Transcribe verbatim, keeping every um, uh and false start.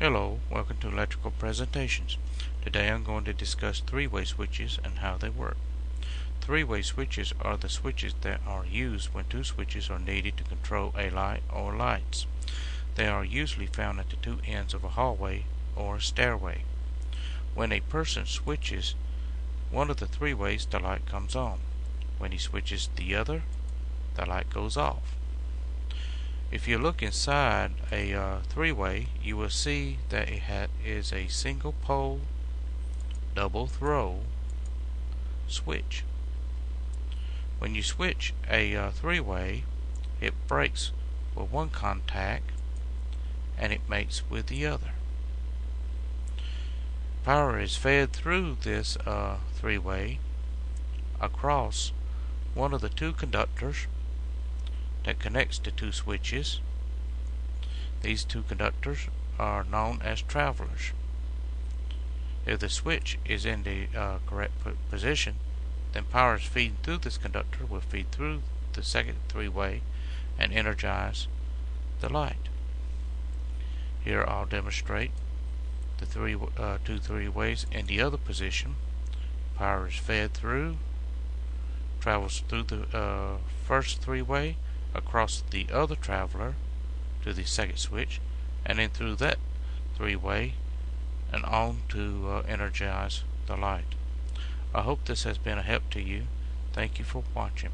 Hello, welcome to Electrical Presentations. Today I'm going to discuss three-way switches and how they work. Three-way switches are the switches that are used when two switches are needed to control a light or lights. They are usually found at the two ends of a hallway or stairway. When a person switches one of the three ways, the light comes on. When he switches the other, the light goes off. If you look inside a uh, three-way, you will see that it ha is a single pole, double throw switch. When you switch a uh, three-way, it breaks with one contact and it mates with the other. Power is fed through this uh, three-way across one of the two conductors that connects the two switches. These two conductors are known as travelers. If the switch is in the uh, correct position, then power is feeding through this conductor will feed through the second three-way and energize the light. Here I'll demonstrate the three, uh, two three-ways in the other position. Power is fed through, travels through the uh, first three-way, across the other traveler to the second switch, and then through that three-way and on to uh, energize the light. I hope this has been a help to you. Thank you for watching.